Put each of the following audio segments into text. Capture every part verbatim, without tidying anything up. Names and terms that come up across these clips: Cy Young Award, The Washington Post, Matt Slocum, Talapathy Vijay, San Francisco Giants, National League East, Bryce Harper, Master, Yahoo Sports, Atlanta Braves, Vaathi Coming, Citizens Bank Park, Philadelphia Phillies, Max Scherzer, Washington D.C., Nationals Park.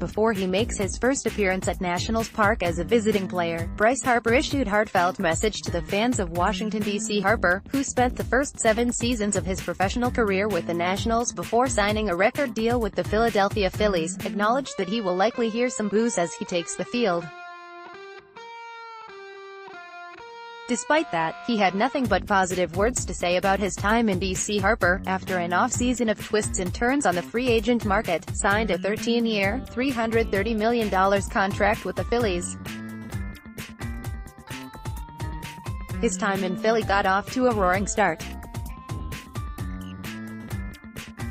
before he makes his first appearance at Nationals Park as a visiting player, Bryce Harper issued a heartfelt message to the fans of Washington, D C Harper, who spent the first seven seasons of his professional career with the Nationals before signing a record deal with the Philadelphia Phillies, acknowledged that he will likely hear some boos as he takes the field. Despite that, he had nothing but positive words to say about his time in D C Harper, after an off-season of twists and turns on the free agent market, signed a thirteen-year, three hundred thirty million dollars contract with the Phillies. His time in Philly got off to a roaring start.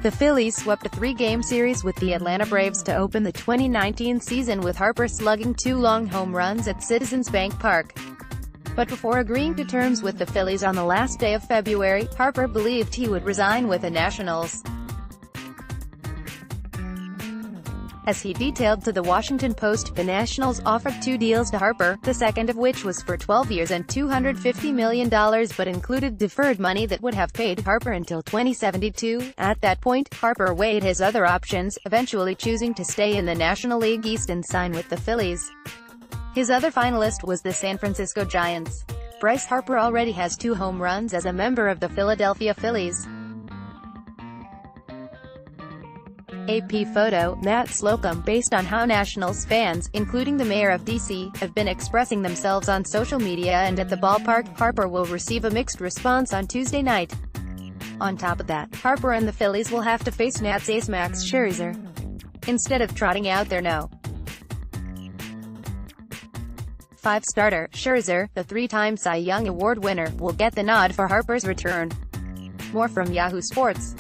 The Phillies swept a three-game series with the Atlanta Braves to open the twenty nineteen season, with Harper slugging two long home runs at Citizens Bank Park. But before agreeing to terms with the Phillies on the last day of February, Harper believed he would resign with the Nationals. As he detailed to The Washington Post, the Nationals offered two deals to Harper, the second of which was for twelve years and two hundred fifty million dollars but included deferred money that would have paid Harper until twenty seventy-two. At that point, Harper weighed his other options, eventually choosing to stay in the National League East and sign with the Phillies. His other finalist was the San Francisco Giants. Bryce Harper already has two home runs as a member of the Philadelphia Phillies. A P photo, Matt Slocum. Based on how Nationals fans, including the mayor of D C, have been expressing themselves on social media and at the ballpark, Harper will receive a mixed response on Tuesday night. On top of that, Harper and the Phillies will have to face Nats ace Max Scherzer instead of trotting out their no. five starter, Scherzer, the three-time Cy Young Award winner, will get the nod for Harper's return. More from Yahoo Sports.